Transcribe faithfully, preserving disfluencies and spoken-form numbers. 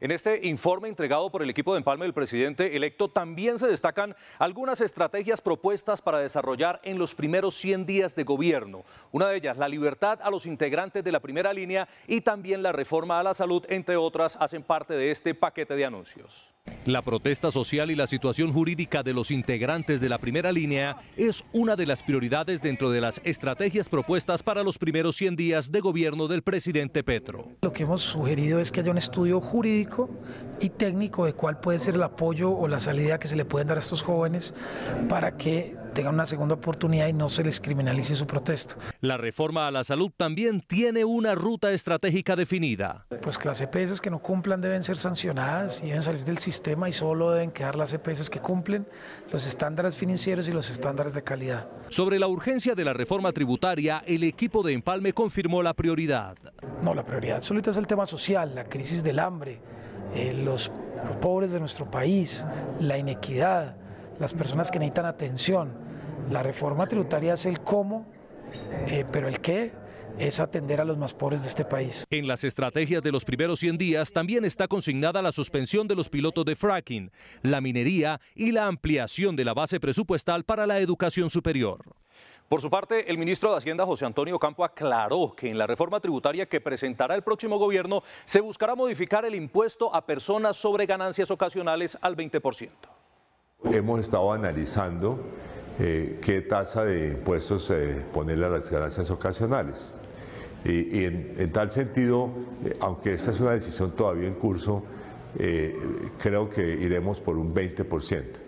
En este informe entregado por el equipo de empalme del presidente electo también se destacan algunas estrategias propuestas para desarrollar en los primeros cien días de gobierno. Una de ellas, la libertad a los integrantes de la primera línea y también la reforma a la salud, entre otras, hacen parte de este paquete de anuncios. La protesta social y la situación jurídica de los integrantes de la primera línea es una de las prioridades dentro de las estrategias propuestas para los primeros cien días de gobierno del presidente Petro. Lo que hemos sugerido es que haya un estudio jurídico y técnico de cuál puede ser el apoyo o la salida que se le pueden dar a estos jóvenes para que tengan una segunda oportunidad y no se les criminalice su protesta. La reforma a la salud también tiene una ruta estratégica definida. Pues que las E P S que no cumplan deben ser sancionadas y deben salir del sistema y solo deben quedar las E P S que cumplen los estándares financieros y los estándares de calidad. Sobre la urgencia de la reforma tributaria, el equipo de empalme confirmó la prioridad. No, la prioridad absoluta es el tema social, la crisis del hambre, eh, los, los pobres de nuestro país, la inequidad, las personas que necesitan atención. La reforma tributaria es el cómo, eh, pero el qué es atender a los más pobres de este país. En las estrategias de los primeros cien días también está consignada la suspensión de los pilotos de fracking, la minería y la ampliación de la base presupuestal para la educación superior. Por su parte, el ministro de Hacienda, José Antonio Campo, aclaró que en la reforma tributaria que presentará el próximo gobierno se buscará modificar el impuesto a personas sobre ganancias ocasionales al veinte por ciento. Hemos estado analizando eh, qué tasa de impuestos eh, ponerle a las ganancias ocasionales. Y, y en, en tal sentido, eh, aunque esta es una decisión todavía en curso, eh, creo que iremos por un veinte por ciento.